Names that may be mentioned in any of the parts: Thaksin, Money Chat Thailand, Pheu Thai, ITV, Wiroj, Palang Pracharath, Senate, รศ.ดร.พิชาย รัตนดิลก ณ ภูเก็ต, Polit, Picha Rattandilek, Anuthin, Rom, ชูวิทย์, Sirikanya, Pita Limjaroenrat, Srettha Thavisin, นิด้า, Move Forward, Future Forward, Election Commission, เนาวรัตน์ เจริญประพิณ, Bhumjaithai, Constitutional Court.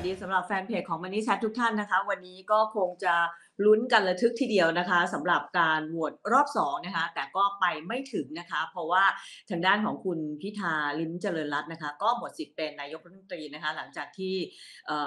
วัสดีสำหรับแฟนเพจของ Money Chat ทุกท่านนะคะวันนี้ก็คงจะลุ้นกันระทึกทีเดียวนะคะสำหรับการโหวตรอบ2นะคะแต่ก็ไปไม่ถึงนะคะเพราะว่าทางด้านของคุณพิธาลิ้มเจริญรัตน์นะคะก็หมดสิทธิ์เป็นนายกรัฐมนตรีนะคะหลังจากที่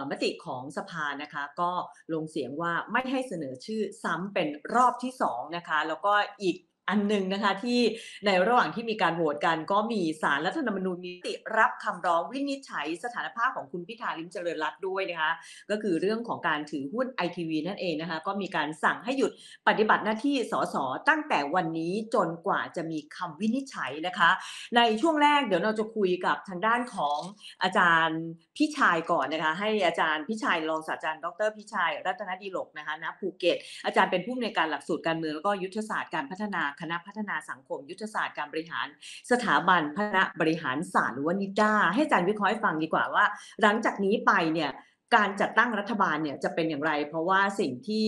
มติของสภานะคะก็ลงเสียงว่าไม่ให้เสนอชื่อซ้ำเป็นรอบที่2นะคะแล้วก็อีกอันหนึ่งนะคะที่ในระหว่างที่มีการโหวตกันก็มีศาลรัฐธรรมนูญมีมติรับคำร้องวินิจฉัยสถานภาพของคุณพิธาลิ้มเจริญรัตน์ด้วยนะคะก็คือเรื่องของการถือหุ้น ITV นั่นเองนะคะก็มีการสั่งให้หยุดปฏิบัติหน้าที่สสตั้งแต่วันนี้จนกว่าจะมีคำวินิจฉัยนะคะในช่วงแรกเดี๋ยวเราจะคุยกับทางด้านของอาจารย์พิชัยก่อนนะคะให้อาจารย์พิชัยรองศาสตราจารย์ดรพิชัยรัตนดิลกนะคะณภูเก็ตอาจารย์เป็นผู้อำนวยการหลักสูตรการเมืองแล้วก็ยุทธศาสตร์การพัฒนาคณะพัฒนาสังคมยุทธศาสตร์การบริหารสถาบันคณะบริหารศาสตร์หรือว่านิด้าให้อาจารย์วิเคราะห์ฟังดีกว่าว่าหลังจากนี้ไปเนี่ยการจัดตั้งรัฐบาลเนี่ยจะเป็นอย่างไรเพราะว่าสิ่งที่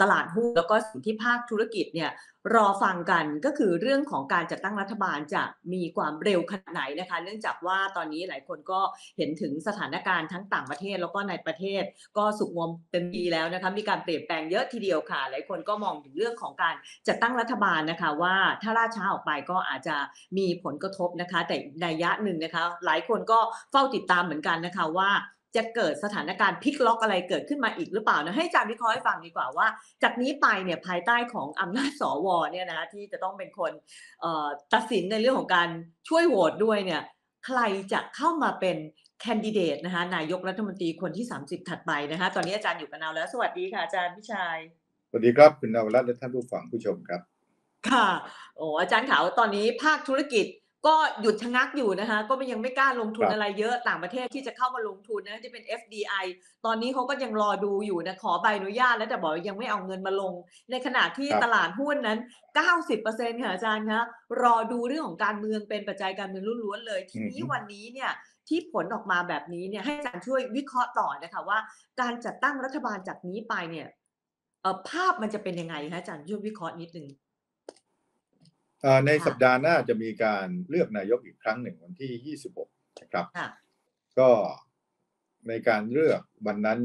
ตลาดหุ้นแล้วก็สิ่งที่ภาคธุรกิจเนี่ยรอฟังกันก็คือเรื่องของการจัดตั้งรัฐบาลจะมีความเร็วขนาดไหนนะคะเนื่องจากว่าตอนนี้หลายคนก็เห็นถึงสถานการณ์ทั้งต่างประเทศแล้วก็ในประเทศก็สุขงอมเต็มทีแล้วนะคะมีการเปลี่ยนแปลงเยอะทีเดียวค่ะหลายคนก็มองถึงเรื่องของการจัดตั้งรัฐบาลนะคะว่าถ้าล่าช้าออกไปก็อาจจะมีผลกระทบนะคะแต่นัยยะหนึ่งนะคะหลายคนก็เฝ้าติดตามเหมือนกันนะคะว่าจะเกิดสถานการณ์พลิกล็อกอะไรเกิดขึ้นมาอีกหรือเปล่านะให้อาจารย์วิเคราะห์ให้ฟังดีกว่าว่าจากนี้ไปเนี่ยภายใต้ของอำนาจสวเนี่ยนะที่จะต้องเป็นคนตัดสินในเรื่องของการช่วยโหวตด้วยเนี่ยใครจะเข้ามาเป็นแคนดิเดตนะคะนายกรัฐมนตรีคนที่30ถัดไปนะคะตอนนี้อาจารย์อยู่กับเราแล้วสวัสดีค่ะอาจารย์พิชัยสวัสดีครับคุณนวรัตน์และท่านผู้ฟังผู้ชมครับค่ะโอ้อาจารย์ขาวตอนนี้ภาคธุรกิจก็หยุดชะงักอยู่นะคะก็ยังไม่กล้าลงทุนอะไรเยอะต่างประเทศที่จะเข้ามาลงทุนนะจะเป็น FDI ตอนนี้เขาก็ยังรอดูอยู่นะขอใบอนุญาตแล้วแต่บอกยังไม่เอาเงินมาลงในขณะที่ตลาดหุ้นนั้น 90% ค่ะอาจารย์คะรอดูเรื่องของการเมืองเป็นปัจจัยการเมืองล้วนๆเลยทีนี้วันนี้เนี่ยที่ผลออกมาแบบนี้เนี่ยให้อาจารย์ช่วยวิเคราะห์ต่อนะคะว่าการจัดตั้งรัฐบาลจากนี้ไปเนี่ยภาพมันจะเป็นยังไงคะอาจารย์ช่วยวิเคราะห์นิดนึงในสัปดาห์หน้าจะมีการเลือกนายกอีกครั้งหนึ่งวันที่ 26 นะครับก็ในการเลือกวันนั้น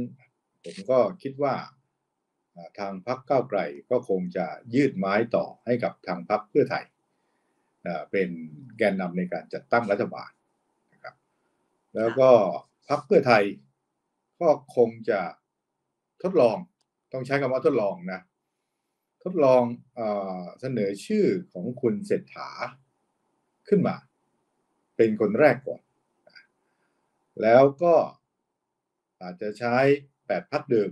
ผมก็คิดว่าทางพรรคก้าวไกลก็คงจะยืดไม้ต่อให้กับทางพรรคเพื่อไทยเป็นแกนนำในการจัดตั้งรัฐบาลนะครับแล้วก็พรรคเพื่อไทยก็คงจะทดลองต้องใช้คำว่าทดลองนะทดลองเสนอชื่อของคุณเศรษฐาขึ้นมาเป็นคนแรกก่อนแล้วก็อาจจะใช้8พรรคเดิม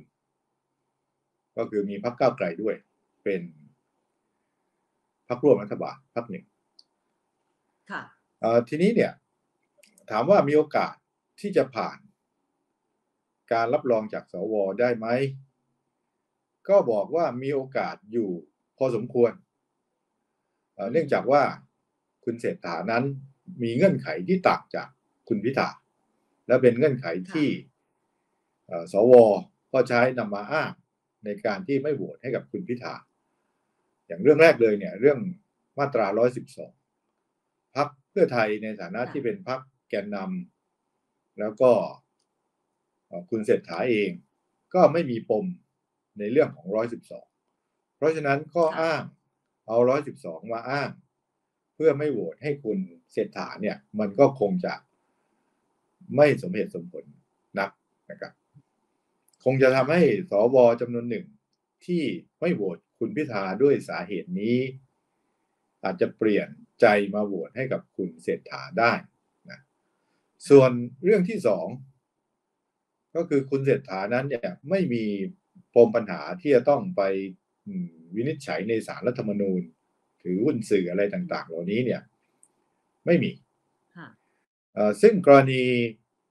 ก็คือมีพรรคก้าวไกลด้วยเป็นพรรคร่วมรัฐบาลพรรคหนึ่งทีนี้เนี่ยถามว่ามีโอกาสที่จะผ่านการรับรองจากสวได้ไหมก็บอกว่ามีโอกาสอยู่พอสมควรเนื่องจากว่าคุณเศรษฐานั้นมีเงื่อนไขที่ต่างจากคุณพิธาและเป็นเงื่อนไขที่สว.ก็ใช้นำมาอ้างในการที่ไม่โหวตให้กับคุณพิธาอย่างเรื่องแรกเลยเนี่ยเรื่องมาตรา112พรรคเพื่อไทยในฐานะที่เป็นพรรคแกนนำแล้วก็คุณเศรษฐาเองก็ไม่มีปมในเรื่องของ112เพราะฉะนั้นก็อ้างเอา112มาอ้างเพื่อไม่โหวตให้คุณเศรษฐาเนี่ยมันก็คงจะไม่สมเหตุสมผลนักนะครับคงจะทำให้สว.จำนวนหนึ่งที่ไม่โหวตคุณพิธาด้วยสาเหตุนี้อาจจะเปลี่ยนใจมาโหวตให้กับคุณเศรษฐาได้นะส่วนเรื่องที่สองก็คือคุณเศรษฐานั้นเนี่ยไม่มีปมปัญหาที่จะต้องไปวินิจฉัยในศาลรัฐธรรมนูญถือหุ้นสื่ออะไรต่างๆเหล่านี้เนี่ยไม่มีซึ่งกรณี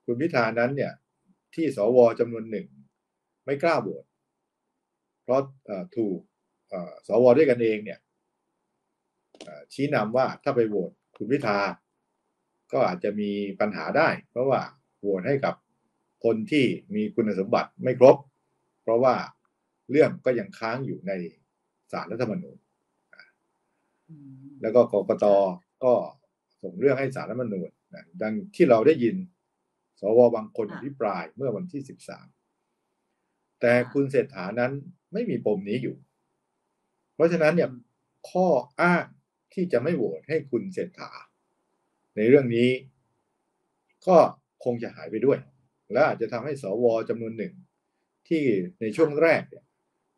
คุณพิธานั้นเนี่ยที่สว.จำนวนหนึ่งไม่กล้าโหวตเพราะถูกสว.ด้วยกันเองเนี่ยชี้นำว่าถ้าไปโหวตคุณพิธาก็อาจจะมีปัญหาได้เพราะว่าโหวตให้กับคนที่มีคุณสมบัติไม่ครบเพราะว่าเรื่องก็ยังค้างอยู่ในศาลรัฐธรรมนูญแล้วก็กกต.ก็ส่งเรื่องให้ศาลรัฐธรรมนูญดังที่เราได้ยินส สวบางคนอภิปรายเมื่อวันที่13แต่คุณเศรษฐานั้นไม่มีปมนี้อยู่เพราะฉะนั้นเนี่ยข้ออ้างที่จะไม่โหวตให้คุณเศรษฐาในเรื่องนี้ก็คงจะหายไปด้วยและอาจจะทำให้สวจำนวนหนึ่งที่ในช่วงแรกเนี่ย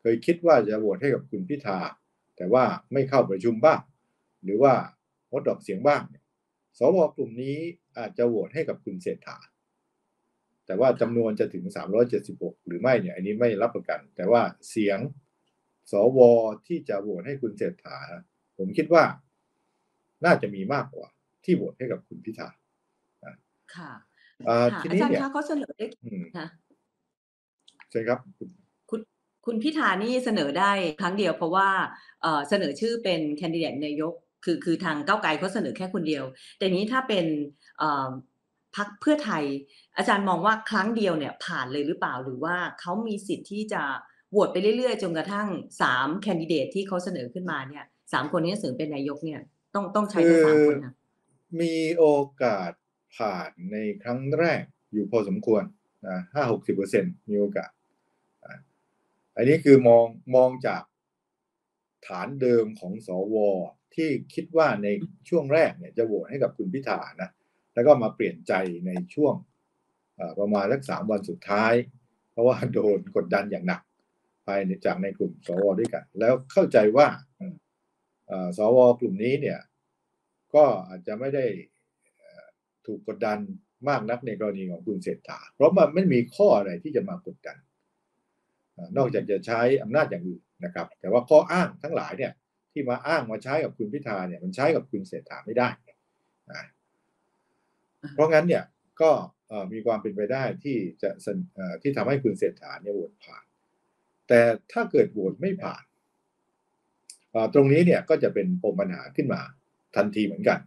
เคยคิดว่าจะโหวตให้กับคุณพิธาแต่ว่าไม่เข้าประชุมบ้างหรือว่างดออกเสียงบ้างเนี่ยสวกลุ่มนี้อาจจะโหวตให้กับคุณเศรษฐาแต่ว่าจำนวนจะถึง376หรือไม่เนี่ยอันนี้ไม่รับประกันแต่ว่าเสียงสวที่จะโหวตให้คุณเศรษฐาผมคิดว่าน่าจะมีมากกว่าที่โหวตให้กับคุณพิธาค่ะทีนี้เนี่ยอาจารย์คะเขาเสนอได้ค่ะใช่ครับคุณพิธานี่เสนอได้ครั้งเดียวเพราะว่าเสนอชื่อเป็นแคนดิเดตนายกคือทางก้าวไกลเขาเสนอแค่คนเดียวแต่นี้ถ้าเป็นพรรคเพื่อไทยอาจารย์มองว่าครั้งเดียวเนี่ยผ่านเลยหรือเปล่าหรือว่าเขามีสิทธิ์ที่จะโหวตไปเรื่อยๆจนกระทั่ง3แคนดิเดตที่เขาเสนอขึ้นมาเนี่ย3คนนี้เสนอเป็นนายกเนี่ยต้องใช้ทั้ง3คนนะมีโอกาสผ่านในครั้งแรกอยู่พอสมควรนะ 50-60% มีโอกาสอันนี้คือมองจากฐานเดิมของสวที่คิดว่าในช่วงแรกเนี่ยจะโหวตให้กับคุณพิธานะแล้วก็มาเปลี่ยนใจในช่วงประมาณสัก3วันสุดท้ายเพราะว่าโดนกดดันอย่างหนักภายในจากในกลุ่มสวด้วยกันแล้วเข้าใจว่าสวกลุ่มนี้เนี่ยก็อาจจะไม่ได้ถูกกดดันมากนักในกรณีของคุณเศรษฐาเพราะมันไม่มีข้ออะไรที่จะมากดดันนอกจากจะใช้อำนาจอย่างอื่นนะครับแต่ว่าข้ออ้างทั้งหลายเนี่ยที่มาอ้างมาใช้กับคุณพิธาเนี่ยมันใช้กับคุณเศรษฐาไม่ได้เพราะงั้นเนี่ยก็มีความเป็นไปได้ที่จะที่ทำให้คุณเศรษฐาเนี่ยโหวตผ่านแต่ถ้าเกิดโหวตไม่ผ่านตรงนี้เนี่ยก็จะเป็นปมปัญหาขึ้นมาทันทีเหมือนกัน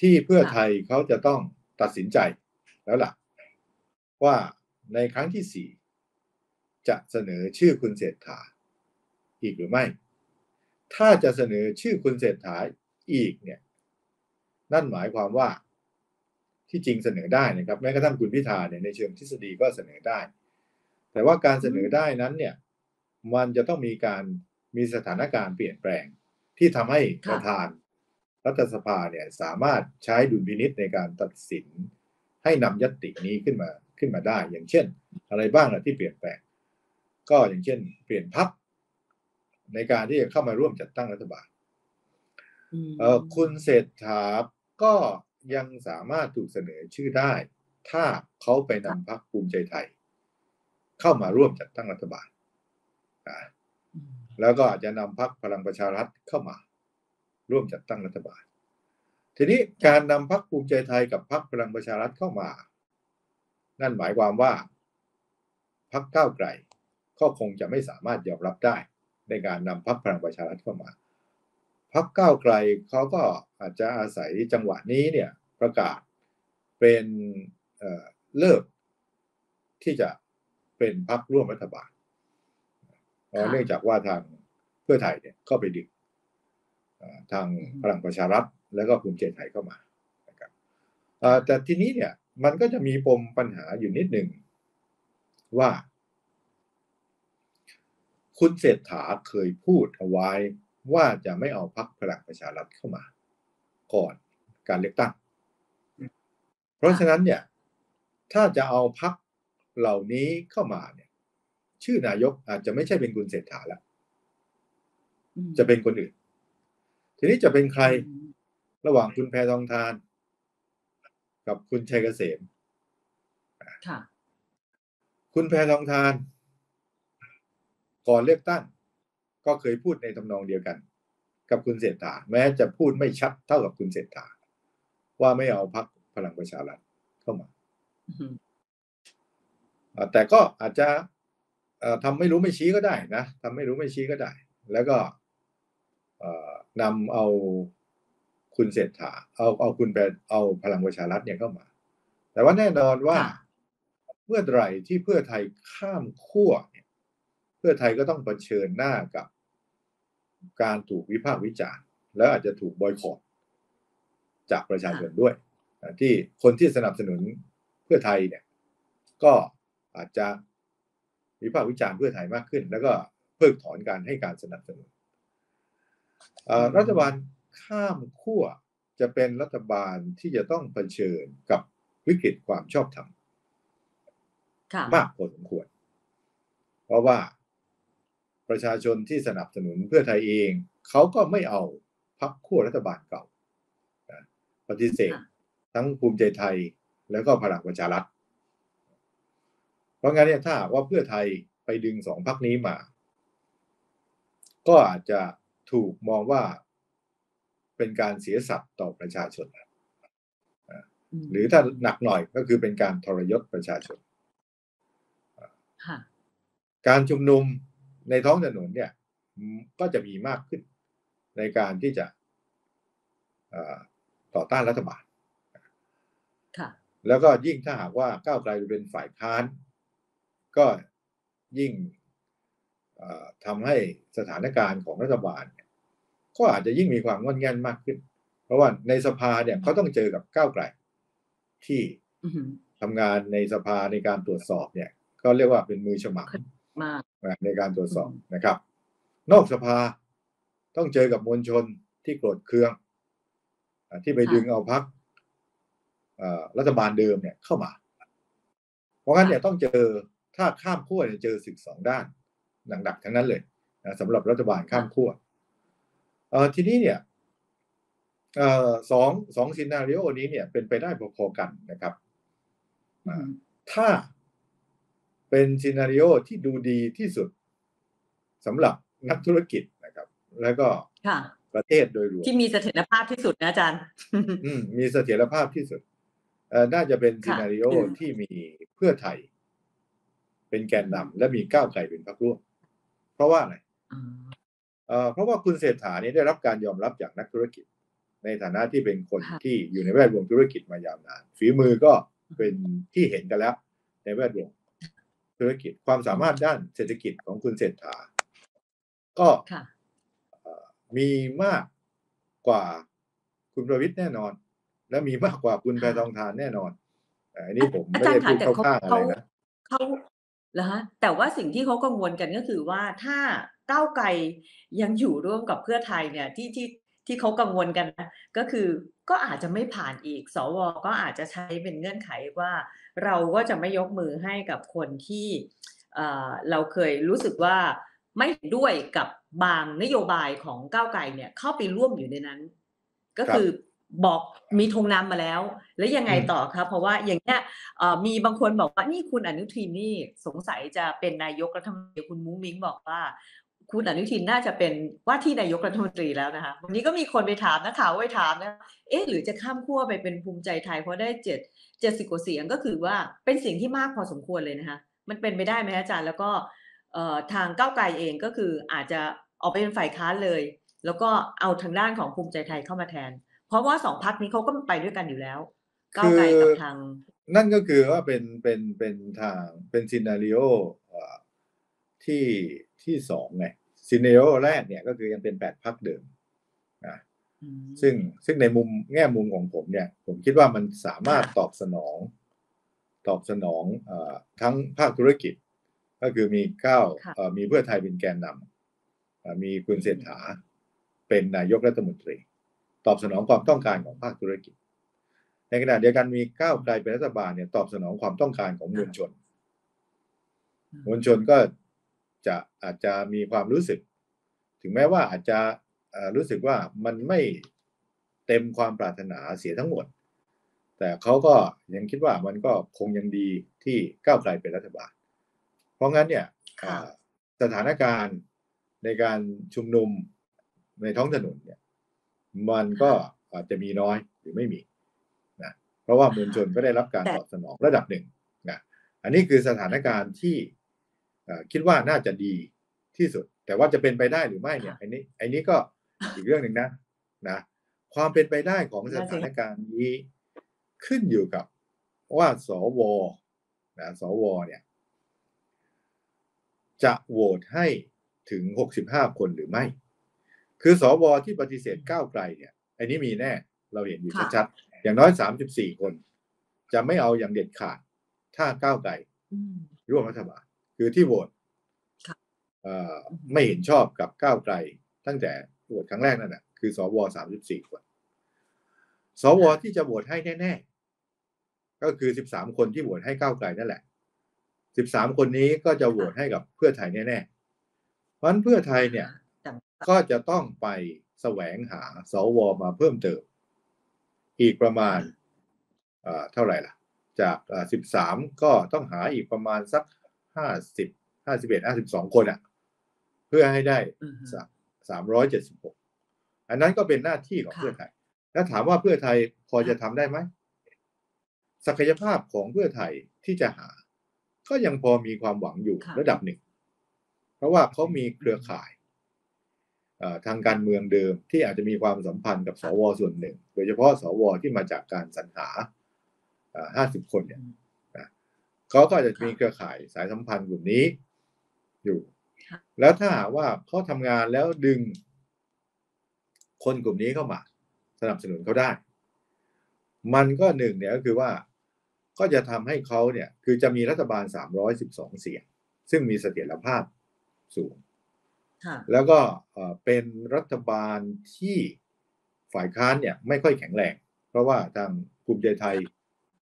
ที่เพื่อไทยเขาจะต้องตัดสินใจแล้วล่ะว่าในครั้งที่4จะเสนอชื่อคุณเศรษฐาอีกหรือไม่ถ้าจะเสนอชื่อคุณเศรษฐาอีกเนี่ยนั่นหมายความว่าที่จริงเสนอได้นะครับแม้กระทั่งคุณพิธาเนี่ยในเชิงทฤษฎีก็เสนอได้แต่ว่าการเสนอได้นั้นเนี่ยมันจะต้องมีสถานการณ์เปลี่ยนแปลงที่ทำให้ประธานรัฐสภาเนี่ยสามารถใช้ดุลพินิจในการตัดสินให้นำญัตตินี้ขึ้นมาได้อย่างเช่นอะไรบ้างล่ะที่เปลี่ยนแปลงก็อย่างเช่นเปลี่ยนพรรคในการที่จะเข้ามาร่วมจัดตั้งรัฐบาลคุณเศรษฐาก็ยังสามารถถูกเสนอชื่อได้ถ้าเขาไปนำพรรคภูมิใจไทยเข้ามาร่วมจัดตั้งรัฐบาลแล้วก็อาจจะนำพรรคพลังประชารัฐเข้ามาร่วมจัดตั้งรัฐบาลทีนี้การนำพรรคภูมิใจไทยกับพรรคพลังประชารัฐเข้ามานั่นหมายความว่าพรรคก้าวไกลก็คงจะไม่สามารถยอมรับได้ในการนำพรรคพลังประชารัฐเข้ามาพรรคก้าวไกลเขาก็อาจจะอาศัยจังหวะนี้เนี่ยประกาศเป็นเลิกที่จะเป็นพรรคร่วมรัฐบาลเนื่องจากว่าทางเพื่อไทยเนี่ยเข้าไปดึงทางพลังประชารัฐแล้วก็ภูมิใจไทยเข้ามานะครับแต่ทีนี้เนี่ยมันก็จะมีปมปัญหาอยู่นิดหนึ่งว่าคุณเศรษฐาเคยพูดเอาไว้ว่าจะไม่เอาพรรคพลังประชารัฐเข้ามาก่อนการเลือกตั้งเพราะฉะนั้นเนี่ยถ้าจะเอาพรรคเหล่านี้เข้ามาเนี่ยชื่อนายกอาจจะไม่ใช่เป็นคุณเศรษฐาแล้วจะเป็นคนอื่นทีนี้จะเป็นใครระหว่างคุณแพทองธารกับคุณชัยเกษมคุณแพทองธารก่อนเลือกตั้งก็เคยพูดในทำนองเดียวกันกับคุณเศรษฐาแม้จะพูดไม่ชัดเท่ากับคุณเศรษฐาว่าไม่เอาพรรคพลังประชารัฐเข้ามาแต่ก็อาจจะทำไม่รู้ไม่ชี้ก็ได้นะทำไม่รู้ไม่ชี้ก็ได้แล้วก็นำเอาคุณเศรษฐาเอาคุณไปเอาพลังประชารัฐเนี่ยเข้ามาแต่ว่าแน่นอนว่าเมื่อไหร่ที่เพื่อไทยข้ามขั้วเนี่ยเพื่อไทยก็ต้องเผชิญหน้ากับการถูกวิพากษ์วิจารณ์แล้วอาจจะถูกบอยคอตจากประชาชนด้วยที่คนที่สนับสนุน เพื่อไทยเนี่ยก็อาจจะวิพากษ์วิจารณ์เพื่อไทยมากขึ้นแล้วก็เพิกถอนการให้การสนับสนุนรัฐบาลข้ามขั้วจะเป็นรัฐบาลที่จะต้องเผชิญกับวิกฤตความชอบธรรมมากพอสมควรเพราะว่าประชาชนที่สนับสนุนเพื่อไทยเองเขาก็ไม่เอาพรรคขั้วรัฐบาลเก่าปฏิเสธทั้งภูมิใจไทยแล้วก็พลังประชารัฐเพราะงั้นเนี่ยถ้าว่าเพื่อไทยไปดึงสองพรรคนี้มาก็อาจจะถูกมองว่าเป็นการเสียสัตว์ต่อประชาชนหรือถ้าหนักหน่อยก็คือเป็นการทรยศประชาชนการชุมนุมในท้องถนนเนี่ยก็จะมีมากขึ้นในการที่จะต่อต้านรัฐบาลแล้วก็ยิ่งถ้าหากว่าก้าวไกลเป็นฝ่ายค้านก็ยิ่งทำให้สถานการณ์ของรัฐบาลก็อาจจะยิ่งมีความงอนแง่นมากขึ้นเพราะว่าในสภาเนี่ยเขาต้องเจอกับก้าวไกลที่ทำงานในสภาในการตรวจสอบเนี่ยก็เรียกว่าเป็นมือฉมังในการตรวจสอบนะครับนอกสภาต้องเจอกับมวลชนที่โกรธเคืองที่ไปดึงเอาพรรครัฐบาลเดิมเนี่ยเข้ามาเพราะงั้นเนี่ยต้องเจอถ้าข้ามขั้วเนี่ยเจอศึกสองด้านหนักๆทั้งนั้นเลยสำหรับรัฐบาลข้ามขั้วทีนี้เนี่ยสองซีนาริโอนี้เนี่ยเป็นไปได้พอๆกันนะครับถ้าเป็นซีนาริโอที่ดูดีที่สุดสำหรับนักธุรกิจนะครับแล้วก็ประเทศโดยรวมที่มีเสถียรภาพที่สุดนะอาจารย์มีเสถียรภาพที่สุดน่าจะเป็นซีนาริโอที่มีเพื่อไทยเป็นแกนนำและมีก้าวไกลเป็นพรรคร่วมเพราะว่าอะไรเพราะว่าคุณเศรษฐานี้ได้รับการยอมรับจากนักธุรกิจในฐานะที่เป็นคนที่อยู่ในแวดวงธุรกิจมายาวนานฝีมือก็เป็นที่เห็นกันแล้วในแวดวงธุรกิจความสามารถด้านเศรษฐกิจของคุณเศรษฐาก็มีมากกว่าคุณประวิตรแน่นอนและมีมากกว่าคุณแพทองธารแน่นอนอันนี้ผมไม่ได้พูดเข้าข้างอะไรนะเขาเหรอฮะแต่ว่าสิ่งที่เขากังวลกันก็คือว่าถ้าก้าวไกลยังอยู่ร่วมกับเพื่อไทยเนี่ยที่เขากังวลกันนะก็คือก็อาจจะไม่ผ่านอีกสวก็อาจจะใช้เป็นเงื่อนไขว่าเราก็จะไม่ยกมือให้กับคนที่เราเคยรู้สึกว่าไม่ด้วยกับบางนโยบายของก้าวไกลเนี่ยเข้าไปร่วมอยู่ในนั้นก็คือบอกมีธงนำมาแล้วแล้วยังไงต่อครับเพราะว่าอย่างเนี้ยมีบางคนบอกว่านี่คุณอนุทินนี่สงสัยจะเป็นนายกรัฐมนตรีคุณมุ้งมิ้งบอกว่าคุณอนุทินน่าจะเป็นว่าที่นายกรัฐมนตรีแล้วนะคะวันนี้ก็มีคนไปถามนักข่าวไปถามนะหรือจะข้ามขั้วไปเป็นภูมิใจไทยเพราะได้70กว่าเสียงก็คือว่าเป็นเสียงที่มากพอสมควรเลยนะคะมันเป็นไปได้ไหมอาจารย์แล้วก็ทางก้าวไกลเองก็คืออาจจะออกไปเป็นฝ่ายค้านเลยแล้วก็เอาทางด้านของภูมิใจไทยเข้ามาแทนเพราะว่าสองพรรคนี้เขาก็ไปด้วยกันอยู่แล้วก้าวไกลกับทางนั่นก็คือว่าเป็นทางเป็นซีนาริโอที่สองไงซีนาริโอแรกเนี่ยก็คือยังเป็น8พรรคเดิมซึ่งในมุมแง่มุมของผมเนี่ยผมคิดว่ามันสามารถตอบสนองทั้งภาคธุรกิจก็คือมีมีเพื่อไทยเป็นแกนนำมีคุณเศรษฐาเป็นนายกรัฐมนตรีตอบสนองความต้องการของภาคธุรกิจในขณะเดียวกันมีก้าวไกลเป็นรัฐบาลเนี่ยตอบสนองความต้องการของมวลชนก็จะอาจจะมีความรู้สึกถึงแม้ว่าอาจจะรู้สึกว่ามันไม่เต็มความปรารถนาเสียทั้งหมดแต่เขาก็ยังคิดว่ามันก็คงยังดีที่ก้าวไกลเป็นรัฐบาลเพราะงั้นเนี่ยสถานการณ์ในการชุมนุมในท้องถนนเนี่ยมันก็อาจจะมีน้อยหรือไม่มีนะเพราะว่ามวลชนก็ได้รับการตอบสนองระดับหนึ่งนะอันนี้คือสถานการณ์ที่คิดว่าน่าจะดีที่สุดแต่ว่าจะเป็นไปได้หรือไม่เนี่ยอันนี้ก็อีกเรื่องหนึ่งนะความเป็นไปได้ของสถานการณ์นี้ขึ้นอยู่กับว่าสวเนี่ยจะโหวตให้ถึง65คนหรือไม่คือสวที่ปฏิเสธก้าวไกลเนี่ยอันนี้มีแน่เราเห็นอยู่ชัดๆอย่างน้อย34คน จะไม่เอาอย่างเด็ดขาดถ้าก้าวไกลร่วมรัฐบาลคือที่โหวตไม่เห็นชอบกับก้าวไกลตั้งแต่โหวตครั้งแรกนั่นแหละคือสว34คนสวที่จะโหวตให้แน่ๆก็คือ13คนที่โหวตให้ก้าวไกลนั่นแหละ13คนนี้ก็จะโหวตให้กับเพื่อไทยแน่ๆเพราะฉะนั้นเพื่อไทยเนี่ยก็จะต้องไปแสวงหาสวมาเพิ่มเติมอีกประมาณเท่าไหร่ล่ะจาก13ก็ต้องหาอีกประมาณสัก50 51 52คนอ่ะเพื่อให้ได้376อันนั้นก็เป็นหน้าที่ของเพื่อไทยแล้วถามว่าเพื่อไทยพอจะทำได้ไหมศักยภาพของเพื่อไทยที่จะหาก็ยังพอมีความหวังอยู่ระดับหนึ่งเพราะว่าเขามีเครือข่ายทางการเมืองเดิมที่อาจจะมีความสัมพันธ์กับสวส่วนหนึ่งโดยเฉพาะสวที่มาจากการสรรหา50คนเนี่ยเขาก็จะมีเครือข่ายสายสัมพันธ์กลุ่มนี้อยู่แล้วถ้าหากว่าเขาทำงานแล้วดึงคนกลุ่มนี้เข้ามาสนับสนุนเขาได้มันก็หนึ่งเนี่ยก็คือว่าก็จะทำให้เขาเนี่ยคือจะมีรัฐบาล312เสียงซึ่งมีเสถียรภาพสูงแล้วก็เป็นรัฐบาลที่ฝ่ายค้านเนี่ยไม่ค่อยแข็งแรงเพราะว่าทางภูมิใจไทย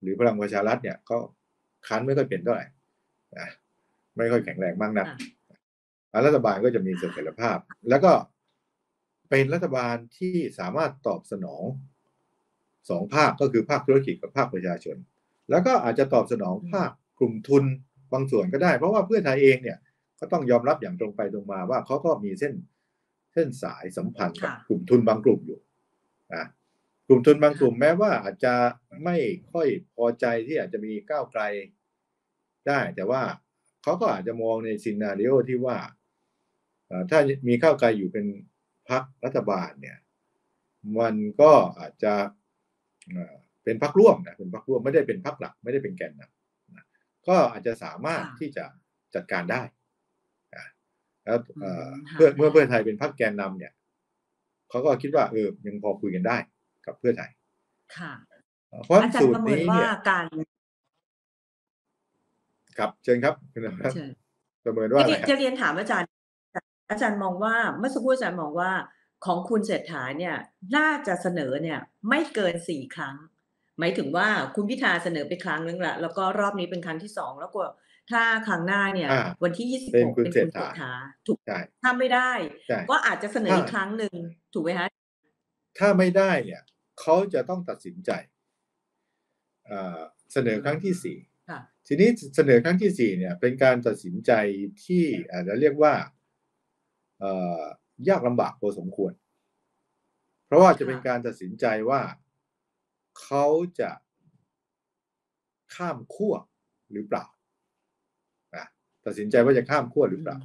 หรือพลังประชารัฐเนี่ยก็ค้านไม่ค่อยเป็นเท่าไหร่ไม่ค่อยแข็งแรงมากนักรัฐบาลก็จะมีเสถียรภาพแล้วก็เป็นรัฐบาลที่สามารถตอบสนองสองภาคก็คือภาคธุรกิจกับภาคประชาชนแล้วก็อาจจะตอบสนองภาคกลุ่มทุนบางส่วนก็ได้เพราะว่าเพื่อไทยเองเนี่ยก็ต้องยอมรับอย่างตรงไปตรงมาว่าเขาก็มีเส้นสายสัมพันธ์กับกลุ่มทุนบางกลุ่มอยู่กลุ่มทุนบางกลุ่มแม้ว่าอาจจะไม่ค่อยพอใจที่อาจจะมีก้าวไกลได้แต่ว่าเขาก็อาจจะมองในซีนาริโอที่ว่าถ้ามีก้าวไกลอยู่เป็นพรรครัฐบาลเนี่ยมันก็อาจจะเป็นพรรคร่วมนะเป็นพรรคร่วมไม่ได้เป็นพรรคหลักไม่ได้เป็นแกนนำก็อาจจะสามารถที่จะจัดการได้แล้วเมื่อเพื่อไทยเป็นพรรคแกนนำเนี่ยเขาก็คิดว่ายังพอคุยกันได้กับเพื่อไทยค่ะเพราะสูตรนี้เนี่ยครับเชิญครับประเมินว่าจะเรียนถามอาจารย์มองว่าเมื่อสักครู่อาจารย์มองว่าของคุณเศรษฐาเนี่ยน่าจะเสนอเนี่ยไม่เกิน4ครั้งหมายถึงว่าคุณพิธาเสนอไปครั้งนึงละแล้วก็รอบนี้เป็นครั้งที่2แล้วก็ถ้าครั้งหน้าเนี่ยวันที่26เป็นคุณเศรษฐาถูกถ้าไม่ได้ก็อาจจะเสนออีกครั้งหนึ่งถูกไหมฮะถ้าไม่ได้เนี่ยเขาจะต้องตัดสินใจเสนอครั้งที่4ทีนี้เสนอครั้งที่4เนี่ยเป็นการตัดสินใจที่อาจจะเรียกว่ายากลำบากพอสมควรเพราะว่าจะเป็นการตัดสินใจว่าเขาจะข้ามขั้วหรือเปล่าตัดสินใจว่าจะข้ามขั้วหรือเปล่า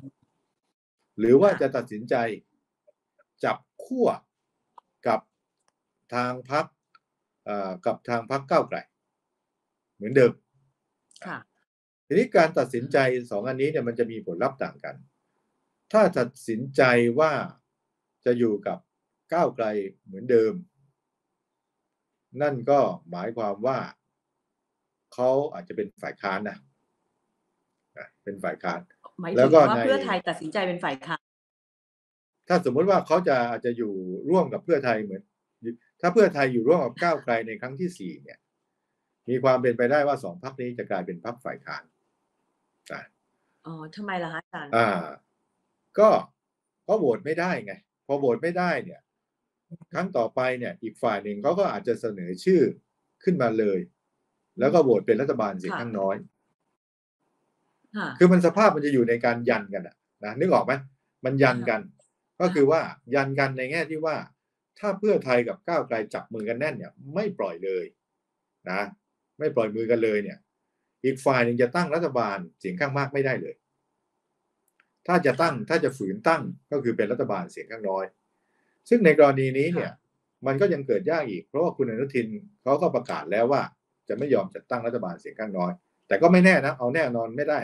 หรือว่าจะตัดสินใจจับขั้วกับทางพรรคก้าวไกลเหมือนเดิมทีนี้การตัดสินใจ2อันนี้เนี่ยมันจะมีผลลัพธ์ต่างกันถ้าตัดสินใจว่าจะอยู่กับก้าวไกลเหมือนเดิมนั่นก็หมายความว่าเขาอาจจะเป็นฝ่ายค้านนะเป็นฝ่ายค้านแล้วก็เพื่อไทยตัดสินใจเป็นฝ่ายค้านถ้าสมมติว่าเขาจะอาจจะอยู่ร่วมกับเพื่อไทยเหมือนถ้าเพื่อไทยอยู่ร่วมกับก้าวไกลในครั้งที่4เนี่ยมีความเป็นไปได้ว่า2พรรคนี้จะกลายเป็นพรรคฝ่ายค้านอ๋อทำไมล่ะอาจารย์ก็โหวตไม่ได้ไงพอโหวตไม่ได้เนี่ยครั้งต่อไปเนี่ยอีกฝ่ายหนึ่งเขาก็อาจจะเสนอชื่อขึ้นมาเลยแล้วก็โหวตเป็นรัฐบาลเสียงข้างน้อยคือมันสภาพมันจะอยู่ในการยันกันนะนึกออกไหมมันยันกันก็คือว่ายันกันในแง่ที่ว่าถ้าเพื่อไทยกับก้าวไกลจับมือกันแน่นเนี่ยไม่ปล่อยเลยนะไม่ปล่อยมือกันเลยเนี่ยอีกฝ่ายหนึ่งจะตั้งรัฐบาลเสียงข้างมากไม่ได้เลยถ้าจะฝืนตั้งก็คือเป็นรัฐบาลเสียงข้างน้อยซึ่งในกรณีนี้เนี่ยมันก็ยังเกิดยากอีกเพราะว่าคุณอนุทินเขาก็ประกาศแล้วว่าจะไม่ยอมจัดตั้งรัฐบาลเสียงข้างน้อยแต่ก็ไม่แน่นะเอาแน่นอนไม่ได้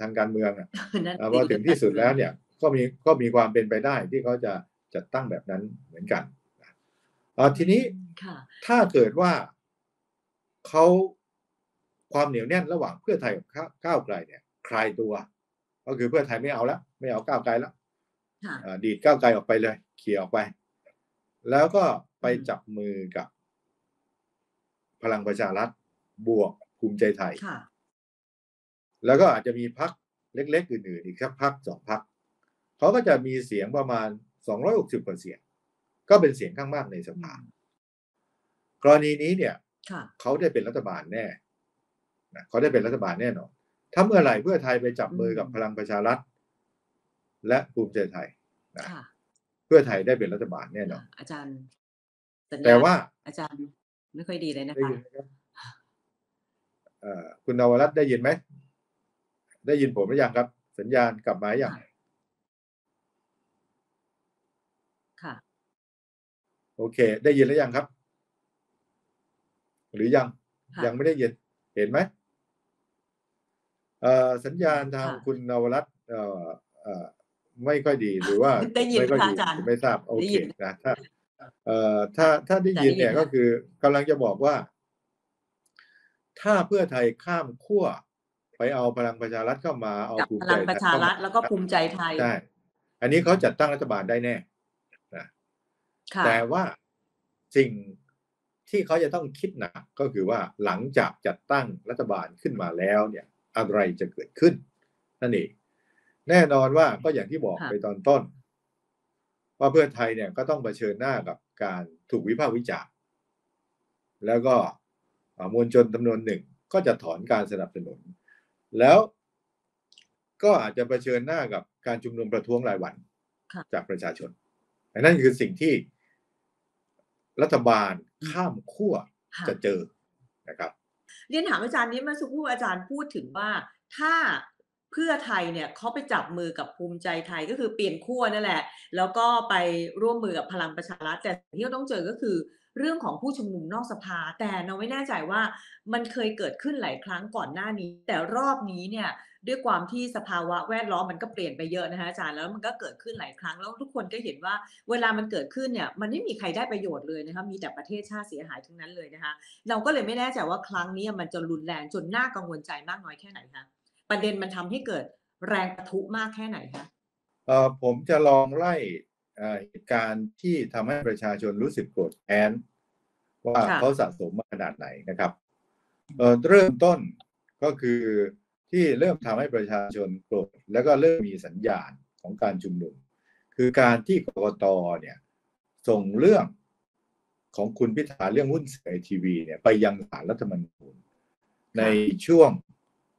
ทางการเมืองพอถึงที่สุดแล้วเนี่ยก็มีความเป็นไปได้ที่เขาจะจัดตั้งแบบนั้นเหมือนกันทีนี้ถ้าเกิดว่า เขาความเหนียวแน่นระหว่างเพื่อไทยกับก้าวไกลเนี่ยคลายตัวก็คือเพื่อไทยไม่เอาละไม่เอาก้าวไกลละดีดก้าวไกลออกไปเลยเขี่ยออกไปแล้วก็ไปจับมือกับพลังประชารัฐบวกภูมิใจไทยแล้วก็อาจจะมีพรรคเล็กๆอื่นๆอีกสักพรรคสองพรรคเขาก็จะมีเสียงประมาณ260กว่าเสียงก็เป็นเสียงข้างมากในสภากรณีนี้เนี่ยเขาได้เป็นรัฐบาลแน่เขาได้เป็นรัฐบาลแน่นอนถ้าเมื่อไหร่เพื่อไทยไปจับมือกับพลังประชารัฐและภูมิใจไทยเพื่อไทยได้เป็นรัฐบาลแน่นอนอาจารย์แต่ว่าอาจารย์ไม่ค่อยดีเลยนะคะคุณนวรัตน์ได้ยินไหมได้ยินผมหรือยังครับสัญญาณกลับมาอย่างค่ะโอเคได้ยินหรือยังครับหรือยังไม่ได้ยินเห็นไหมสัญญาณทางคุณนวรัตน์ไม่ค่อยดีหรือว่าไม่ค่อยดีไม่ทราบโอเคนะถ้าได้ยินเนี่ยก็คือกำลังจะบอกว่าถ้าเพื่อไทยข้ามขั้วไปเอาพลังประชารัฐเข้ามาเอาภูมิใจประชารัฐแล้วก็ภูมิใจไทยได้อันนี้เขาจัดตั้งรัฐบาลได้แน่นะแต่ว่าสิ่งที่เขาจะต้องคิดหนักก็คือว่าหลังจากจัดตั้งรัฐบาลขึ้นมาแล้วเนี่ยอะไรจะเกิดขึ้นนั่นเองแน่นอนว่าก็อย่างที่บอกไปตอนต้นว่าเพื่อไทยเนี่ยก็ต้องเผชิญหน้ากับการถูกวิพากษ์วิจารณ์แล้วก็มวลชนจำนวนหนึ่งก็จะถอนการสนับสนุนแล้วก็อาจจะเผชิญหน้ากับการชุมนุมประท้วงรายวันจากประชาชนนั่นคือสิ่งที่รัฐบาลข้ามขั้วจะเจอนะครับเรียนถามอาจารย์นี้เมื่อสักครู่อาจารย์พูดถึงว่าถ้าเพื่อไทยเนี่ยเขาไปจับมือกับภูมิใจไทยก็คือเปลี่ยนขั้วนั่นแหละแล้วก็ไปร่วมมือกับพลังประชารัฐแต่ที่เราต้องเจอก็คือเรื่องของผู้ชุมนุมนอกสภาแต่เราไม่แน่ใจว่ามันเคยเกิดขึ้นหลายครั้งก่อนหน้านี้แต่รอบนี้เนี่ยด้วยความที่สภาวะแวดล้อมมันก็เปลี่ยนไปเยอะนะคะอาจารย์แล้วมันก็เกิดขึ้นหลายครั้งแล้วทุกคนก็เห็นว่าเวลามันเกิดขึ้นเนี่ยมันไม่มีใครได้ประโยชน์เลยนะคะมีแต่ประเทศชาติเสียหายทั้งนั้นเลยนะคะเราก็เลยไม่แน่ใจว่าครั้งนี้มันจะรุนแรงจนน่ากังวลใจมากน้อยแค่ไหนคะประเด็นมันทำให้เกิดแรงปะทุมากแค่ไหนคะผมจะลองไล่เหตุการณ์ที่ทำให้ประชาชนรู้สึกโกรธแค้นว่าเขาสะสมมาขนาดไหนนะครับเริ่มต้นก็คือที่เริ่มทำให้ประชาชนโกรธแล้วก็เริ่มมีสัญญาณของการชุมนุมคือการที่กกต.เนี่ยส่งเรื่องของคุณพิธาเรื่องหุ้นสื่อไอทีวีเนี่ยไปยังศาลรัฐธรรมนูญในช่วง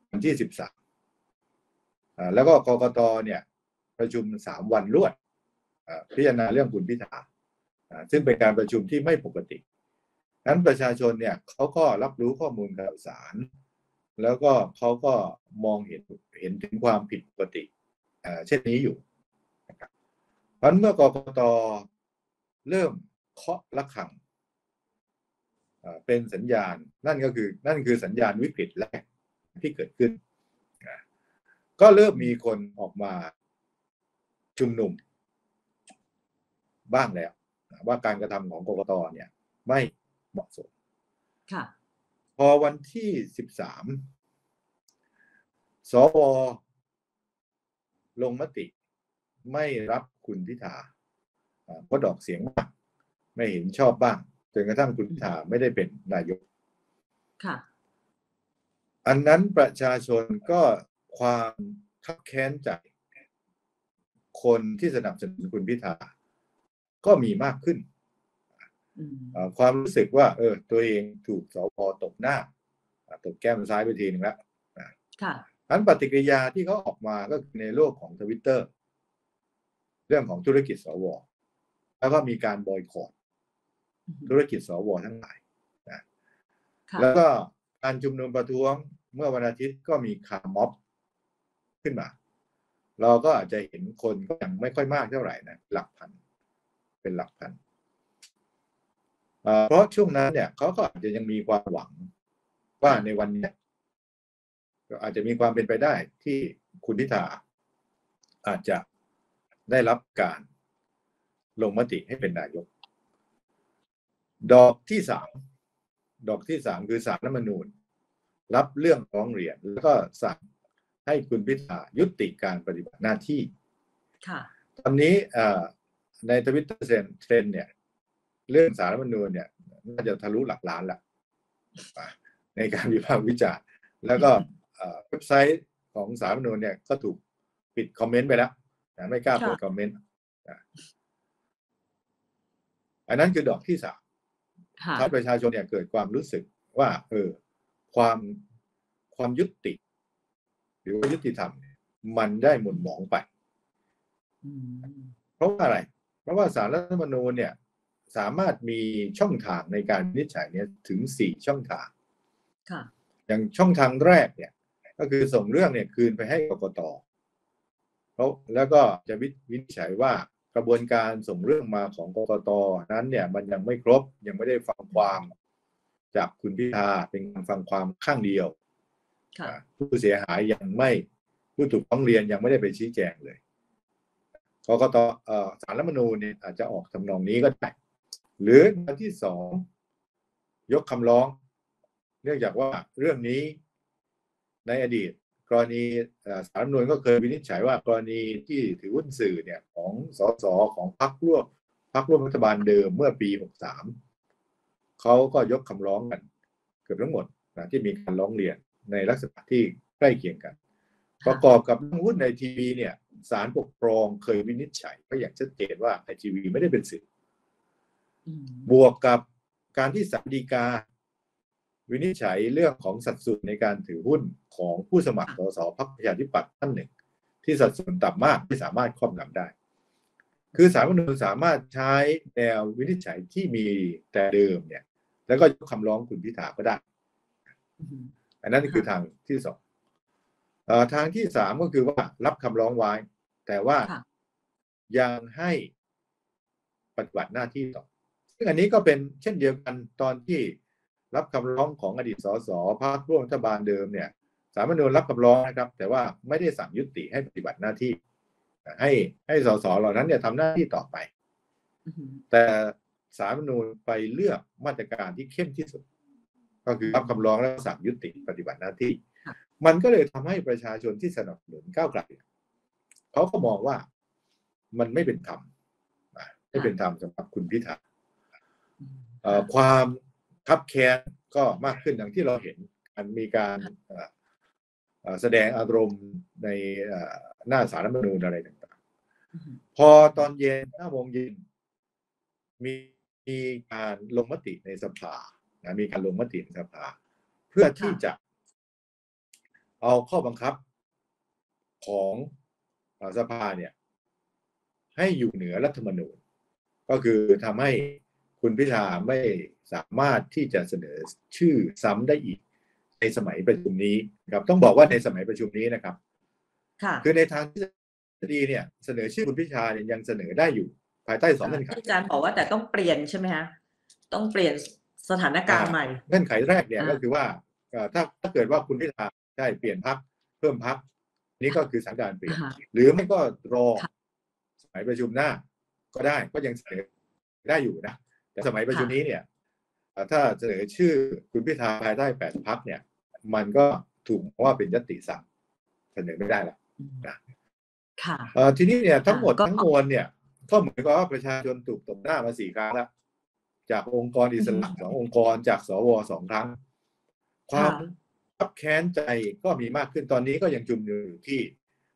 วันที่13แล้วก็กกต.เนี่ยประชุม3วันรวดพิจารณาเรื่องคุณพิธาซึ่งเป็นการประชุมที่ไม่ปกตินั้นประชาชนเนี่ยเขาก็รับรู้ข้อมูลข่าวสารแล้วก็เขาก็มองเห็นถึงความผิดปกติเช่นนี้อยู่นะครับเพราะเมื่อกกต.เริ่มเคาะระฆังเป็นสัญญาณนั่นคือสัญญาณวิกฤตแรกที่เกิดขึ้นก็เริ่มมีคนออกมาชุมนุมบ้างแล้วว่าการกระทำของกกต.เนี่ยไม่เหมาะสมพอวันที่13สว.ลงมติไม่รับคุณพิธาเพราะออกเสียงบ้างไม่เห็นชอบบ้างจนกระทั่งคุณพิธาไม่ได้เป็นนายกอันนั้นประชาชนก็ความคับแค้นใจคนที่สนับสนุนคุณพิธาก็มีมากขึ้นความรู้สึกว่าตัวเองถูกสว.ตบหน้าตบแก้มซ้ายไปทีหนึ่งแล้วนั้นปฏิกิริยาที่เขาออกมาก็คือในโลกของ Twitter เรื่องของธุรกิจสว.แล้วก็มีการบอยคอตธุรกิจสว.ทั้งหลายนะแล้วก็การชุมนุมประท้วงเมื่อวันอาทิตย์ก็มีคาร์ม็อบขึ้นมาเราก็อาจจะเห็นคนก็ยังไม่ค่อยมากเท่าไหร่นะหลักพันเพราะช่วงนั้นเนี่ยเขาก็อาจจะยังมีความหวังว่าในวันนี้ก็อาจจะมีความเป็นไปได้ที่คุณพิธาอาจจะได้รับการลงมติให้เป็นนายกดอกที่3 ดอกที่3คือศาลรัฐธรรมนูญรับเรื่องร้องเรียนแล้วก็สั่งให้คุณพิธายุติการปฏิบัติหน้าที่ตอนนี้ในทวิตเตอร์เทรนเนี่ยเรื่องศาลรัฐธรรมนูญเนี่ยน่าจะทะลุหลักล้านละในการวิพากษ์วิจารณ์แล้วก็เว็บไซต์ของศาลรัฐธรรมนูญเนี่ยก็ถูกปิดคอมเมนต์ไปแล้วไม่กล้าเปิดคอมเมนต์อันนั้นคือดอกที่3ถ้าประชาชนเนี่ยเกิดความรู้สึกว่าความยุติหรือว่ายุติธรรมมันได้หม่นหมองไปเพราะว่าอะไรเพราะว่าศาลรัฐธรรมนูญเนี่ยสามารถมีช่องทางในการวินิจฉัยเนี่ยถึง4ช่องทางอย่างช่องทางแรกเนี่ยก็คือส่งเรื่องเนี่ยคืนไปให้กกต.แล้วก็จะวินิจฉัยว่ากระบวนการส่งเรื่องมาของกกต.นั้นเนี่ยมันยังไม่ครบยังไม่ได้ฟังความจากคุณพิธาเป็นการฟังความข้างเดียวผู้เสียหายยังไม่ผู้ถูกร้องเรียนยังไม่ได้ไปชี้แจงเลยกกต.ศาลรัฐธรรมนูญเนี่ยอาจจะออกทำนองนี้ก็ได้หรืออันที่2ยกคำร้องเนื่องจากว่าเรื่องนี้ในอดีตกรณีศาลรัฐธรรมนูญก็เคยวินิจฉัยว่ากรณีที่ถือหุ้นสื่อเนี่ยของสสของพรรคร่วมรัฐบาลเดิมเมื่อปี63เขาก็ยกคำร้องกันเกือบทั้งหมดนะที่มีการร้องเรียนในลักษณะที่ใกล้เคียงกันประกอบกับหุ้นในทีวีเนี่ยศาลปกครองเคยวินิจฉัยก็อย่างชัดเจนว่าในทีวีไม่ได้เป็นสื่อบวกกับการที่ศาลฎีกาวินิจฉัยเรื่องของสัดส่วนในการถือหุ้นของผู้สมัครสสพรรคประชาธิปัตย์ท่านหนึ่งที่สัดส่วนต่ำมากไม่สามารถครอบงำได้คือศาลรัฐธรรมนูญสามารถใช้แนววินิจฉัยที่มีแต่เดิมเนี่ยแล้วก็ยกคำร้องคุณพิธาก็ได้อันนั้นคือทางที่2ทางที่3ก็คือว่ารับคำร้องไว้แต่ว่ายังให้ปฏิบัติหน้าที่ต่อซึ่งอันนี้ก็เป็นเช่นเดียวกันตอนที่รับคำร้องของอดีตสสพรรคร่วมรัฐบาลเดิมเนี่ยศาลรัฐธรรมนูญรับคำร้องนะครับแต่ว่าไม่ได้สั่งยุติให้ปฏิบัติหน้าที่ให้สสเหล่านั้นเนี่ยทำหน้าที่ต่อไปแต่ศาลรัฐธรรมนูญไปเลือกมาตรการที่เข้มที่สุดก็คือรับคำร้องแล้วสั่งยุติปฏิบัติหน้าที่มันก็เลยทำให้ประชาชนที่สนับสนุนก้าวไกลเขาก็มองว่ามันไม่เป็นธรรมไม่เป็นธรรมสำหรับคุณพิธาความคับแค้นก็มากขึ้นอย่างที่เราเห็นมันมีการแสดงอารมณ์ในหน้าศาลรัฐธรรมนูญอะไรต่างๆพอตอนเย็น 5 โมงเย็นมีการลงมติในสภามีการลงมติในสภาเพื่อที่จะเอาข้อบังคับของสภาเนี่ยให้อยู่เหนือรัฐธรรมนูญก็คือทำให้คุณพิธาไม่สามารถที่จะเสนอชื่อซ้ำได้อีกในสมัยประชุมนี้ครับต้องบอกว่าในสมัยประชุมนี้นะครับคือในทางทฤษฎีเนี่ยเสนอชื่อคุณพิธาเนี่ยยังเสนอได้อยู่ภายใต้2เงื่อนไขอาจารย์บอกว่าแต่ต้องเปลี่ยนใช่ไหมฮะต้องเปลี่ยนสถานการณ์ใหม่เงื่อนไขแรกเนี่ยก็คือว่าถ้าเกิดว่าคุณพิธาได้เปลี่ยนพรรคเพิ่มพรรคนี่ก็คือสถานการณ์เปลี่ยนหรือไม่ก็รอสมัยประชุมหน้าก็ได้ก็ยังเสนอได้อยู่นะแต่สมัยประชุมนี้เนี่ยถ้าเสนอชื่อคุณพิธาภายใต้8 พรรคเนี่ยมันก็ถูกว่าเป็นญัตติสั่งเสนอไม่ได้แล้วนะทีนี้เนี่ยทั้งหมดทั้งมวลเนี่ยก็เหมือนกับว่าประชาชนถูกตบหน้ามา4 ครั้งแล้วจากองค์กรอิสระ2องค์กรจากสว2ครั้งความขับแค้นใจก็มีมากขึ้นตอนนี้ก็ยังจุ่มอยู่ที่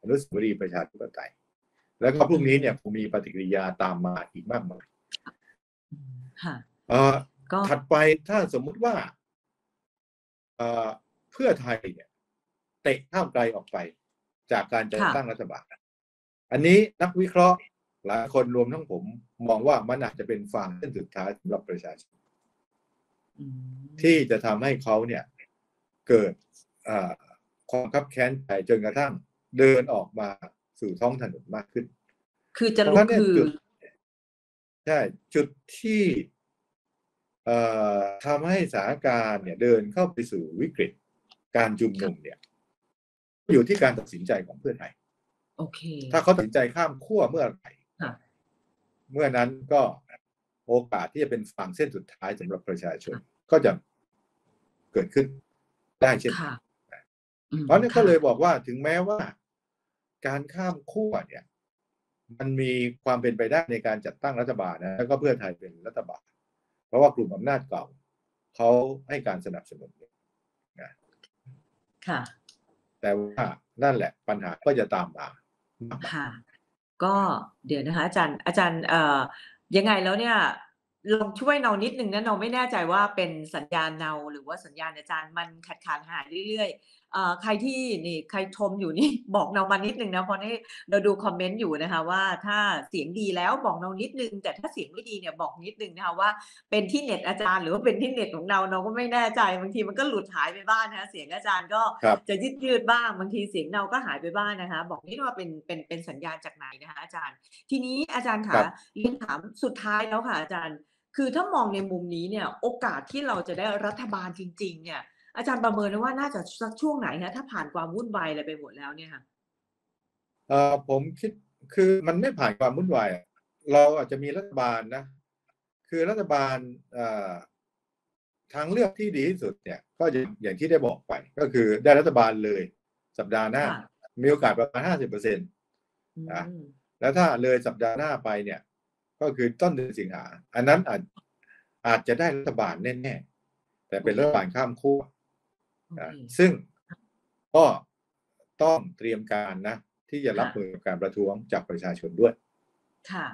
อนุสาวรีย์ประชาธิปไตยแล้วก็พรุ่งนี้เนี่ยคงมีปฏิกิริยาตามมาอีกมากมายถัดไปถ้าสมมุติว่าเพื่อไทยเนี่ยเตะข้ามไกลออกไปจากการจัดตั้งรัฐบาลอันนี้นักวิเคราะห์หลายคนรวมทั้งผมมองว่ามันอาจจะเป็นฟางเส้นสุดท้ายสำหรับประชาชนที่จะทำให้เขาเนี่ยเกิดความคับแค้นใจจนกระทั่งเดินออกมาสู่ท้องถนนมากขึ้นคือจะลุกคือใช่จุดที่ทำให้สถานการณ์เนี่ยเดินเข้าไปสู่วิกฤตการชุมนุมเนี่ยอยู่ที่การตัดสินใจของเพื่อไทยโอเคถ้าเขาตัดสินใจข้ามขั้วเมื่อไหร่เมื่อนั้นก็โอกาสที่จะเป็นฝั่งเส้นสุดท้ายสำหรับประชาชนก็จะ กิดขึ้นได้เช่นกันเพราะนั้นก็เลยบอกว่าถึงแม้ว่าการข้ามขั้วเนี่ยมันมีความเป็นไปได้ในการจัดตั้งรัฐบาลนะแล้วก็เพื่อไทยเป็นรัฐบาลเพราะว่ากลุ่มอำนาจเก่าเขาให้การสนับสนุนนะค่ะแต่ว่านั่นแหละปัญหาก็จะตามมาค่ะก็เดี๋ยวนะคะอาจารย์ยังไงแล้วเนี่ยลองช่วยเรานิดนึงนะเราไม่แน่ใจว่าเป็นสัญญาณเราหรือว่าสัญญาณอาจารย์มันขาดหายเรื่อยๆใครที่นี่ใครชมอยู่นี่บอกเรามานิดนึงนะเพราะนี่เราดูคอมเมนต์อยู่นะคะว่าถ้าเสียงดีแล้วบอกเรานิดนึงแต่ถ้าเสียงไม่ดีเนี่ยบอกนิดนึงนะคะว่าเป็นที่เน็ตอาจารย์หรือว่าเป็นที่เน็ตของเราก็ไม่แน่ใจบางทีมันก็หลุดหายไปบ้างนะคะเสียงอาจารย์ก็จะยืดบ้างบางทีเสียงเราก็หายไปบ้างนะคะบอกนิดว่าเป็นสัญญาณจากไหนนะคะอาจารย์ทีนี้อาจารย์ค่ะเรียนถามสุดท้ายแล้วค่ะอาจารย์คือถ้ามองในมุมนี้เนี่ยโอกาสที่เราจะได้รัฐบาลจริงๆเนี่ยอาจารย์ประเมินว่าน่าจะสักช่วงไหนนะถ้าผ่านความวุ่นวายอะไรไปหมดแล้วเนี่ยค่ะผมคิดคือมันไม่ผ่านความวุ่นวายเราอาจจะมีรัฐบาลนะคือรัฐบาลทางเลือกที่ดีที่สุดเนี่ยก็อย่างที่ได้บอกไปก็คือได้รัฐบาลเลยสัปดาห์หน้ามีโอกาสประมาณ 50% นะแล้วถ้าเลยสัปดาห์หน้าไปเนี่ยก็คือต้นเดือนสิงหาอันนั้นอาจจะได้รัฐบาลแน่ๆแต่เป็นรัฐบาลข้ามขั้วซึ่งก็ต้องเตรียมการนะที่จะรับมือกับการประท้วงจากประชาชนด้วยค่ะ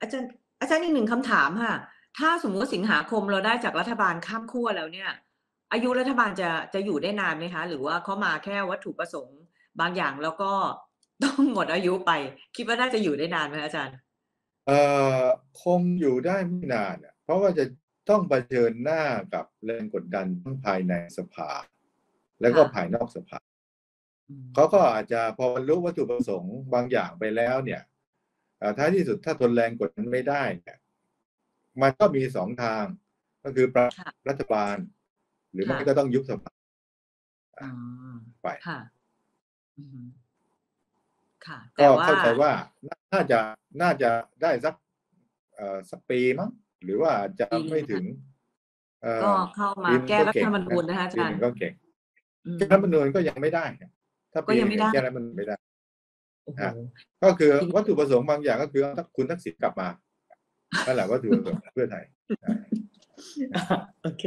อาจารย์อีกหนึ่งคำถามค่ะถ้าสมมติสิงหาคมเราได้จากรัฐบาลข้ามขั้วแล้วเนี่ยอายุรัฐบาลจะอยู่ได้นานไหมคะหรือว่าเขามาแค่วัตถุประสงค์บางอย่างแล้วก็ต้องหมดอายุไปคิดว่าน่าจะอยู่ได้นานไหมอาจารย์คงอยู่ได้ไม่นานเพราะว่าจะต้องเผชิญหน้ากับแรงกดดันทั้งภายในสภาและก็ภายนอกสภาเขาก็อาจจะพอรู้วัตถุประสงค์บางอย่างไปแล้วเนี่ยท้ายที่สุดถ้าทนแรงกดดันไม่ได้เนี่ยมันก็มีสองทางก็คือปรับรัฐบาลหรือไม่ก็ต้องยุบสภาไปก็เข้าใจว่าน่าจะได้สักปีมั้งหรือว่าจะไม่ถึงก็เข้ามาแก้รัฐธรรมนูญนะคะอาจารย์ก็เก่งแก้รัฐธรรมนูญก็ยังไม่ได้ถ้าปีนี้แก้รัฐธรรมนูญไม่ได้ก็คือวัตถุประสงค์บางอย่างก็คือคุณทักษิณกลับมานั่นแหละวัตถุประสงค์เพื่อไทยโอเค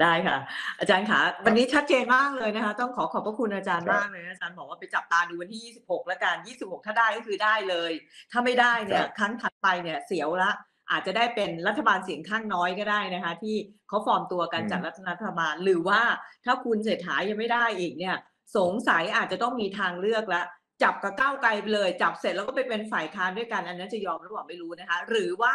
ได้ค่ะอาจารย์ค่ะวันนี้ชัดเจนมากเลยนะคะต้องขอบพระคุณอาจารย์มากเลยอาจารย์บอกว่าไปจับตาดูวันที่26ละกัน26ถ้าได้ก็คือได้เลยถ้าไม่ได้เนี่ยครั้งถัดไปเนี่ยเสียวละอาจจะได้เป็นรัฐบาลเสียงข้างน้อยก็ได้นะคะที่เขาฟอร์มตัวกันจัดรัฐบาลหรือว่าถ้าคุณเศรษฐายังไม่ได้อีกเนี่ยสงสัยอาจจะต้องมีทางเลือกละจับกับก้าวไกลไปเลยจับเสร็จแล้วก็ไปเป็นฝ่ายค้านด้วยกันอันนั้นจะยอมหรือเปล่าไม่รู้นะคะหรือว่า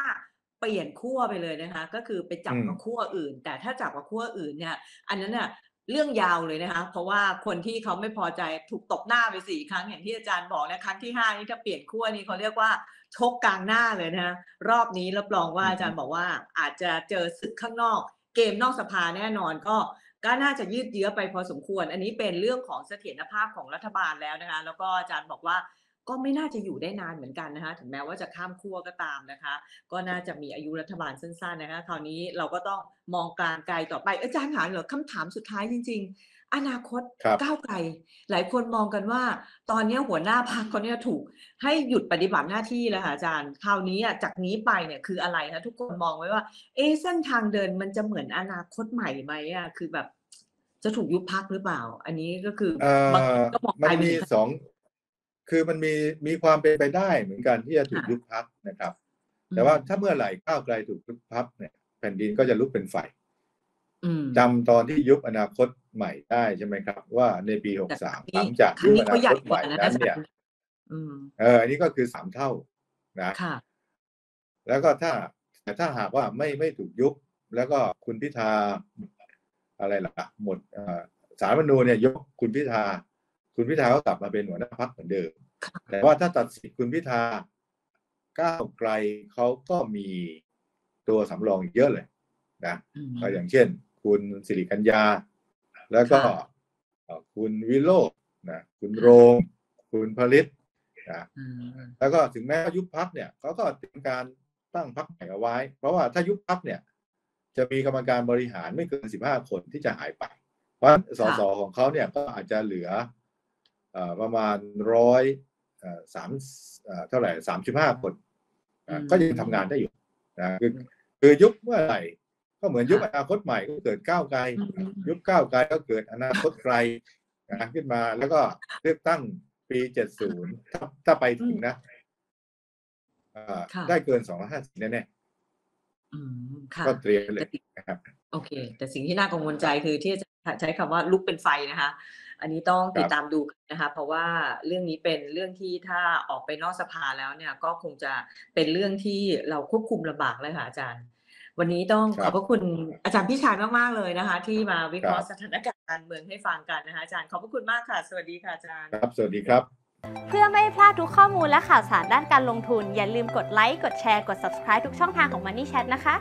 เปลี่ยนขั้วไปเลยนะคะก็คือไปจับกับขั้วอื่นแต่ถ้าจับกับขั้วอื่นเนี่ยอันนั้นน่ะเรื่องยาวเลยนะคะเพราะว่าคนที่เขาไม่พอใจถูกตบหน้าไป4 ครั้งอย่างที่อาจารย์บอกนะครั้งที่5นี่ถ้าเปลี่ยนขั้วนี่เขาเรียกว่าชกกลางหน้าเลยนะรอบนี้รับรองว่าอาจารย์บอกว่าอาจจะเจอศึกข้างนอกเกมนอกสภาแน่นอนก็น่าจะยืดเยื้อไปพอสมควรอันนี้เป็นเรื่องของเสถียรภาพของรัฐบาลแล้วนะคะแล้วก็อาจารย์บอกว่าก็ไม่น่าจะอยู่ได้นานเหมือนกันนะคะถึงแม้ว่าจะข้ามขั้วก็ตามนะคะก็น่าจะมีอายุรัฐบาลสั้นๆนะคะคราวนี้เราก็ต้องมองกลางไกลต่อไปอาจารย์ค่ะเหลือคำถามสุดท้ายจริงๆอนาคตก้าวไกลหลายคนมองกันว่าตอนนี้หัวหน้าพรรคเขาเนี่ยถูกให้หยุดปฏิบัติหน้าที่แล้วค่ะอาจารย์คราวนี้จากนี้ไปเนี่ยคืออะไรนะทุกคนมองไว้ว่าเส้นทางเดินมันจะเหมือนอนาคตใหม่ไหมคือแบบจะถูกยุบพรรคหรือเปล่าอันนี้ก็คือมันมีสองคือมันมีความเป็นไปได้เหมือนกันที่จะถูกยุบพรรคนะครับแต่ว่าถ้าเมื่อไหร่ก้าวไกลถูกยุบพรรคเนี่ยแผ่นดินก็จะลุกเป็นไฟจำตอนที่ยุบอนาคตใหม่ได้ใช่ไหมครับว่าในปี63หลังจากยุบอนาคตใหม่นั้นเนี่ยอันนี้ก็คือ3 เท่านะแล้วก็ถ้าหากว่าไม่ถูกยุบแล้วก็คุณพิธาอะไรล่ะหมดศาลรัฐธรรมนูญเนี่ยยกคุณพิธาก็กลับมาเป็นหัวหน้าพรรคเหมือนเดิมแต่ว่าถ้าตัดสิทธิ์คุณพิธาก้าวไกลเขาก็มีตัวสำรองเยอะเลยนะก็อย่างเช่นคุณสิริกัญญาแล้วก็คุณวิโรจน์นะคุณโรมคุณผลิตนะแล้วก็ถึงแม้ยุบพรรคเนี่ยเขาก็เตรียมการตั้งพรรคใหม่เอาไว้เพราะว่าถ้ายุบพรรคเนี่ย จะมีกรรมการบริหารไม่เกิน15คนที่จะหายไปเพราะสสของเขาเนี่ยก็อาจจะเหลือประมาณ35คนก็ยังทำงานได้อยู่นะคือยุบเมื่อไหร่ก็เหมือนยุบอนาคตใหม่ก็เกิดก้าวไกลยุบก้าวไกลก็เกิดอนาคตไกลขึ้นมาแล้วก็เลือกตั้งปี70ถ้าไปถึงนะได้เกิน250แน่ๆก็เตรียมเลยนะครับโอเคแต่สิ่งที่น่ากังวลใจคือที่ใช้คำว่าลุกเป็นไฟนะคะอันนี้ต้องติดตามดูนะคะเพราะว่าเรื่องนี้เป็นเรื่องที่ถ้าออกไปนอกสภาแล้วเนี่ยก็คงจะเป็นเรื่องที่เราควบคุมลำบากเลยค่ะอาจารย์วันนี้ต้องขอบพระคุณอาจารย์พิชานมากๆเลยนะคะที่มาวิเคราะห์สถานการณ์การเมืองให้ฟังกันนะคะอาจารย์ขอบพระคุณมากค่ะสวัสดีค่ะอาจารย์ครับสวัสดีครับเพื่อไม่พลาดทุกข้อมูลและข่าวสารด้านการลงทุนอย่าลืมกดไลค์กดแชร์กด Subscribe ทุกช่องทางของ Money Chat นะคะ